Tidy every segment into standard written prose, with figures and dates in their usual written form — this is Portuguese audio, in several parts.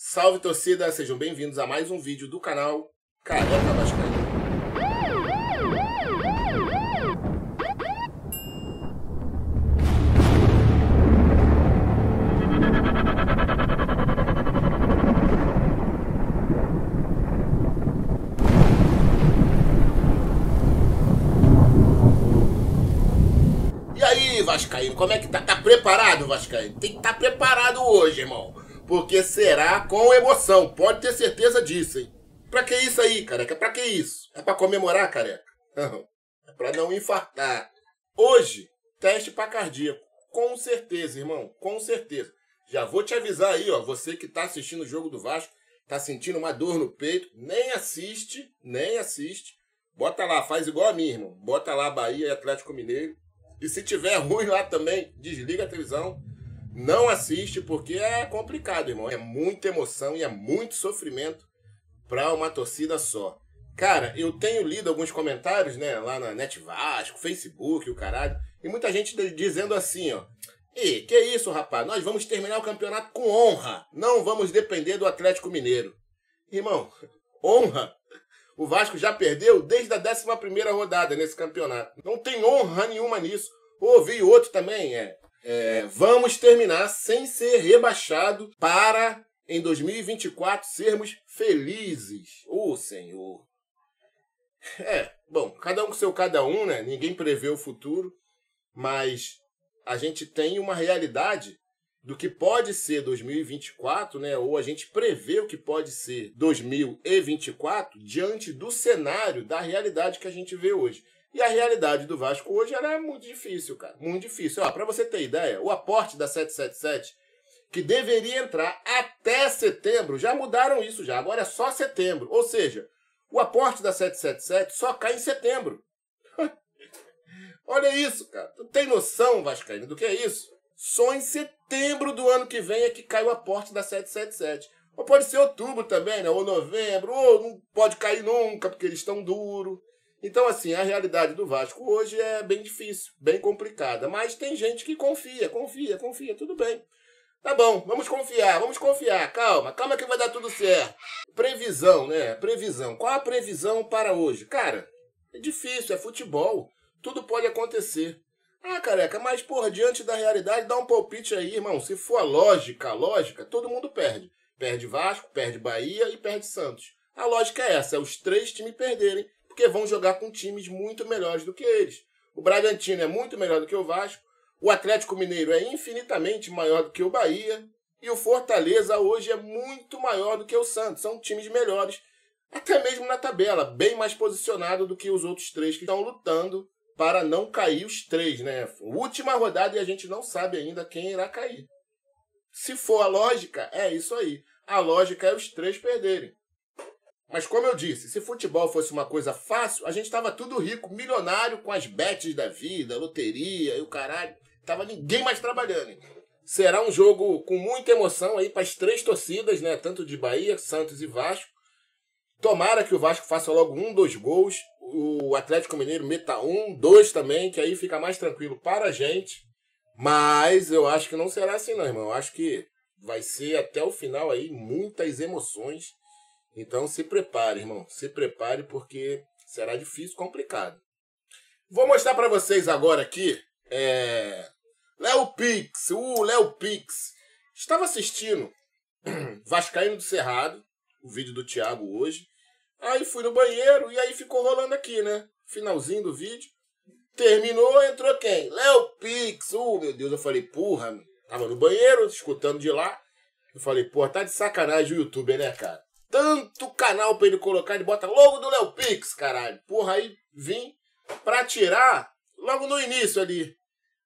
Salve torcida, sejam bem-vindos a mais um vídeo do canal Caraca Vascaíno. Vascaíno, como é que tá? Tá preparado, Vascaíno? Tem que estar preparado hoje, irmão. Porque será com emoção, pode ter certeza disso, hein? Pra que isso aí, careca? Pra que isso? É pra comemorar, careca? Não, é pra não infartar. Hoje, teste pra cardíaco. Com certeza, irmão, com certeza. Já vou te avisar aí, ó, você que tá assistindo o jogo do Vasco, tá sentindo uma dor no peito, nem assiste. Bota lá, faz igual a mim, irmão. Bota lá Bahia e Atlético Mineiro. E se tiver ruim lá também, desliga a televisão, não assiste, porque é complicado, irmão. É muita emoção e é muito sofrimento para uma torcida só. Cara, eu tenho lido alguns comentários, né, lá na NetVasco, Facebook, o caralho, e muita gente dizendo assim, ó, e que isso, rapaz, nós vamos terminar o campeonato com honra, não vamos depender do Atlético Mineiro. Irmão, honra? O Vasco já perdeu desde a 11ª rodada nesse campeonato. Não tem honra nenhuma nisso. Ouvi outro também, vamos terminar sem ser rebaixado para, em 2024, sermos felizes. Ô, Senhor. Bom, cada um com seu cada um, né? Ninguém prevê o futuro. Mas a gente tem uma realidade do que pode ser 2024, né? Ou a gente prevê o que pode ser 2024 diante do cenário da realidade que a gente vê hoje. E a realidade do Vasco hoje ela é muito difícil, cara. Muito difícil. Para você ter ideia, o aporte da 777, que deveria entrar até setembro, já mudaram isso já. Agora é só setembro. Ou seja, o aporte da 777 só cai em setembro. Olha isso, cara. Tu tem noção, Vascaíno, do que é isso? Só em setembro do ano que vem é que cai o aporte da 777. Ou pode ser outubro também, né? Ou novembro, ou não pode cair nunca, porque eles estão duros. Então, assim, a realidade do Vasco hoje é bem difícil, bem complicada. Mas tem gente que confia, tudo bem. Tá bom, vamos confiar. Calma que vai dar tudo certo. Previsão, né? Previsão. Qual a previsão para hoje? Cara, é difícil, é futebol. Tudo pode acontecer. Ah, careca, mas, porra, diante da realidade, dá um palpite aí, irmão. Se for a lógica, todo mundo perde. Perde Vasco, perde Bahia e perde Santos. A lógica é essa, é os três times perderem, porque vão jogar com times muito melhores do que eles. O Bragantino é muito melhor do que o Vasco, o Atlético Mineiro é infinitamente maior do que o Bahia, e o Fortaleza hoje é muito maior do que o Santos. São times melhores, até mesmo na tabela, bem mais posicionado do que os outros três que estão lutando para não cair os três, né? Última rodada e a gente não sabe ainda quem irá cair. Se for a lógica, é isso aí. A lógica é os três perderem. Mas como eu disse, se futebol fosse uma coisa fácil, a gente estava tudo rico, milionário, com as bets da vida, loteria e o caralho. Tava ninguém mais trabalhando. Será um jogo com muita emoção aí para as três torcidas, né? Tanto de Bahia, Santos e Vasco. Tomara que o Vasco faça logo 1, 2 gols. O Atlético Mineiro meta 1, 2 também, que aí fica mais tranquilo para a gente. Mas eu acho que não será assim não, irmão. Eu acho que vai ser até o final aí muitas emoções. Então se prepare, irmão. Se prepare porque será difícil, complicado. Vou mostrar para vocês agora aqui. Léo Pix. Estava assistindo Vascaíno do Cerrado, o vídeo do Thiago hoje. Aí fui no banheiro e aí ficou rolando aqui, né? Finalzinho do vídeo. Terminou, entrou quem? Léo Pix. Meu Deus, eu falei, porra. Tava no banheiro, escutando de lá. Eu falei, porra, tá de sacanagem o YouTube, né, cara? Tanto canal pra ele colocar, ele bota logo do Léo Pix, caralho. Porra, aí vim pra tirar logo no início ali.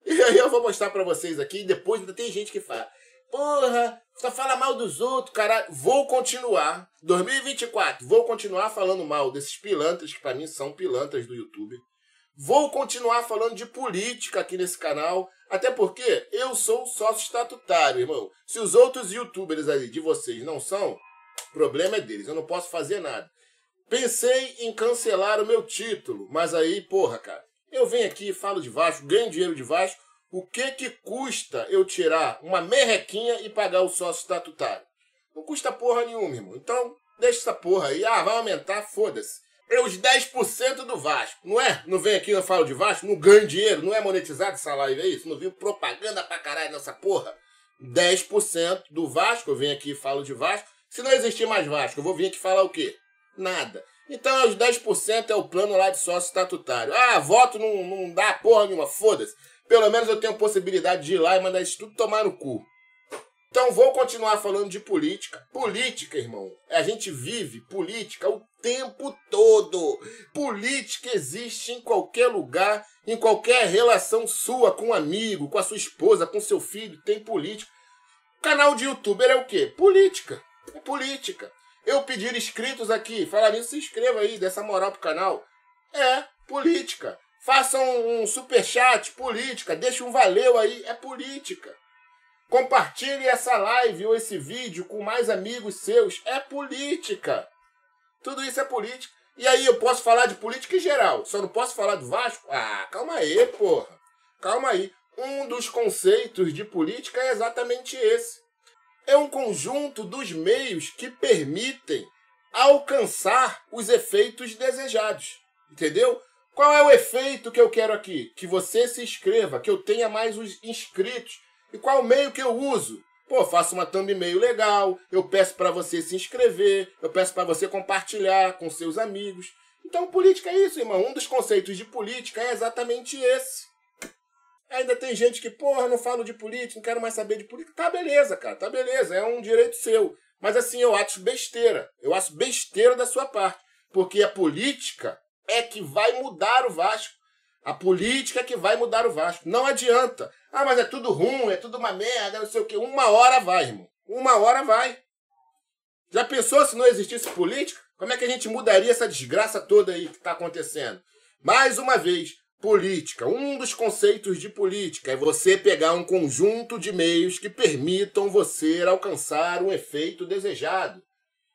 E aí eu vou mostrar pra vocês aqui. E depois ainda tem gente que fala, porra, só fala mal dos outros, caralho. Vou continuar, 2024, vou continuar falando mal desses pilantras, que pra mim são pilantras do YouTube. Vou continuar falando de política aqui nesse canal, até porque eu sou sócio estatutário, irmão. Se os outros youtubers ali de vocês não são, o problema é deles, eu não posso fazer nada. Pensei em cancelar o meu título, mas aí, porra, cara, eu venho aqui, falo de Vasco, ganho dinheiro de Vasco. O que custa eu tirar uma merrequinha e pagar o sócio estatutário? Não custa porra nenhuma, irmão. Então, deixa essa porra aí. Ah, vai aumentar, foda-se. É os 10% do Vasco, não é? Não vem aqui e eu falo de Vasco? Não ganho dinheiro? Não é monetizado essa live aí? Isso não viu propaganda pra caralho nessa porra? 10% do Vasco, eu venho aqui e falo de Vasco. Se não existir mais Vasco, eu vou vir aqui falar o quê? Nada. Então, os 10% é o plano lá de sócio estatutário. Ah, voto não dá porra nenhuma, foda-se. Pelo menos eu tenho possibilidade de ir lá e mandar isso tudo tomar no cu. Então, vou continuar falando de política. Política, irmão. A gente vive política o tempo todo. Política existe em qualquer lugar, em qualquer relação sua, com um amigo, com a sua esposa, com seu filho, tem política. Canal de youtuber é o quê? Política. É política. Eu pedir inscritos aqui, falar nisso, se inscreva aí, dê essa moral pro canal. É política. Faça um superchat, política. Deixa um valeu aí, é política. Compartilhe essa live ou esse vídeo com mais amigos seus, é política. Tudo isso é política. E aí eu posso falar de política em geral, só não posso falar do Vasco? Ah, calma aí, porra. Calma aí. Um dos conceitos de política é exatamente esse. É um conjunto dos meios que permitem alcançar os efeitos desejados. Entendeu? Qual é o efeito que eu quero aqui? Que você se inscreva, que eu tenha mais os inscritos. E qual meio que eu uso? Pô, faço uma thumb meio legal, eu peço para você se inscrever, eu peço para você compartilhar com seus amigos. Então, política é isso, irmão. Um dos conceitos de política é exatamente esse. Ainda tem gente que, porra, não falo de política, não quero mais saber de política. Tá beleza, cara, tá beleza, é um direito seu. Mas assim, eu acho besteira. Eu acho besteira da sua parte. Porque a política é que vai mudar o Vasco. A política é que vai mudar o Vasco. Não adianta. Ah, mas é tudo ruim, é tudo uma merda, não sei o quê. Uma hora vai, irmão. Uma hora vai. Já pensou se não existisse política? Como é que a gente mudaria essa desgraça toda aí que tá acontecendo? Mais uma vez, política. Um dos conceitos de política é você pegar um conjunto de meios que permitam você alcançar um efeito desejado.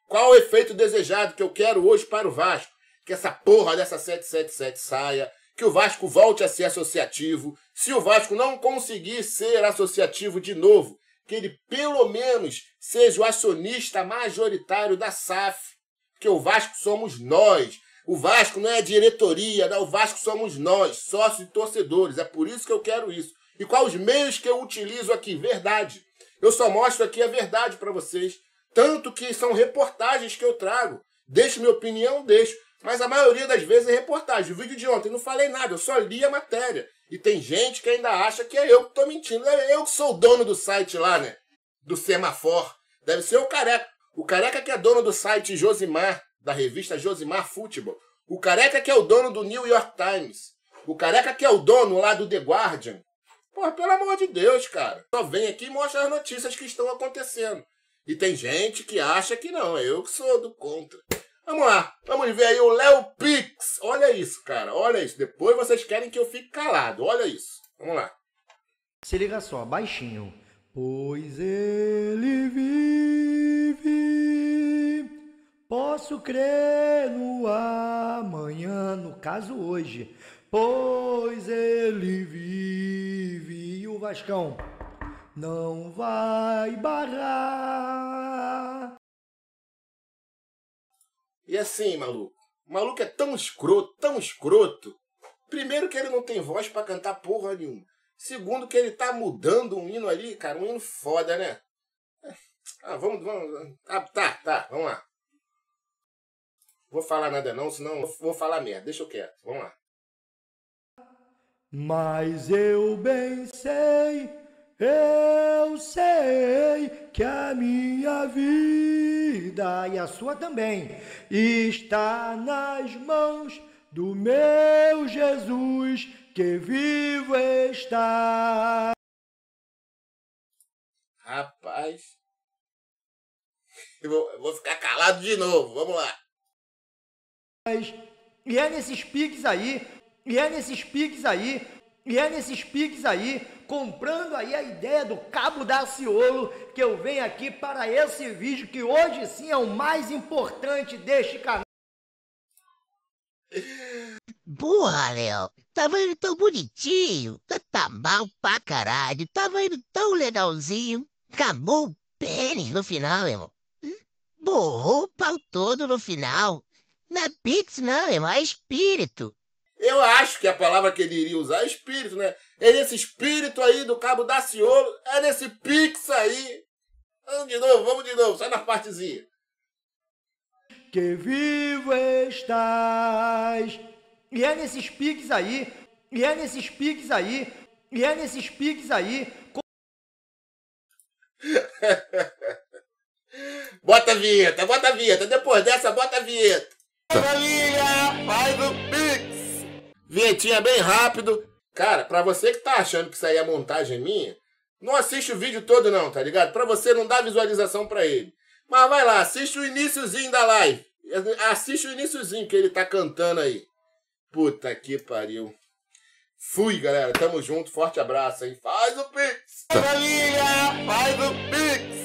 Qual o efeito desejado que eu quero hoje para o Vasco? Que essa porra dessa 777 saia, que o Vasco volte a ser associativo. Se o Vasco não conseguir ser associativo de novo, que ele pelo menos seja o acionista majoritário da SAF. Porque o Vasco somos nós. O Vasco não é a diretoria, não. O Vasco somos nós, sócios e torcedores. É por isso que eu quero isso. E quais os meios que eu utilizo aqui? Verdade. Eu só mostro aqui a verdade para vocês. Tanto que são reportagens que eu trago. Deixo minha opinião, deixo. Mas a maioria das vezes é reportagem. O vídeo de ontem, não falei nada, eu só li a matéria. E tem gente que ainda acha que é eu que tô mentindo. É eu que sou o dono do site lá, né? Do Semafor. Deve ser o Careca. O Careca que é dono do site Josimar, da revista Josimar Futebol. O Careca que é o dono do New York Times. O Careca que é o dono lá do The Guardian. Porra, pelo amor de Deus, cara. Só vem aqui e mostra as notícias que estão acontecendo. E tem gente que acha que não, é eu que sou do contra. Vamos lá, vamos ver aí o Léo Pix. Olha isso, cara, olha isso. Depois vocês querem que eu fique calado, olha isso. Vamos lá. Se liga só, baixinho. Pois ele vive, posso crer no amanhã, no caso hoje. Pois ele vive, e o Vascão não vai barrar. E assim, maluco, o maluco é tão escroto, primeiro que ele não tem voz pra cantar porra nenhuma, segundo que ele tá mudando um hino ali, cara, um hino foda, né? Ah, vamos, ah, tá, vamos lá. Vou falar nada não, senão vou falar merda, deixa eu quieto, vamos lá. Mas eu bem sei, eu sei que a minha vida e a sua também está nas mãos do meu Jesus que vivo está. Rapaz, eu vou ficar calado de novo, vamos lá. E é nesses piques aí, comprando aí a ideia do Cabo Daciolo, que eu venho aqui para esse vídeo, que hoje sim é o mais importante deste canal. Porra, Léo, tava indo tão bonitinho, tá mal pra caralho, tava indo tão legalzinho, acabou o pênis no final, irmão. borrou o pau todo no final. Na Pix não, é mais espírito. Eu acho que a palavra que ele iria usar é espírito, né? É nesse espírito aí do Cabo Daciolo, é nesse Pix aí. Vamos de novo, sai na partezinha. Que vivo estás. E é nesses Pix aí, e é nesses Pix aí, e é nesses Pix aí. Bota a vinheta, bota a vinheta. Depois dessa, bota a vinheta. Galinha, faz o Pix. Vinhetinha bem rápido. Cara, pra você que tá achando que isso aí é montagem minha, não assiste o vídeo todo não, tá ligado? Pra você não dar visualização pra ele. Mas vai lá, assiste o iniciozinho da live. Assiste o iniciozinho que ele tá cantando aí. Puta que pariu. Fui, galera. Tamo junto. Forte abraço, hein? Faz o Pix. Galinha, faz o Pix.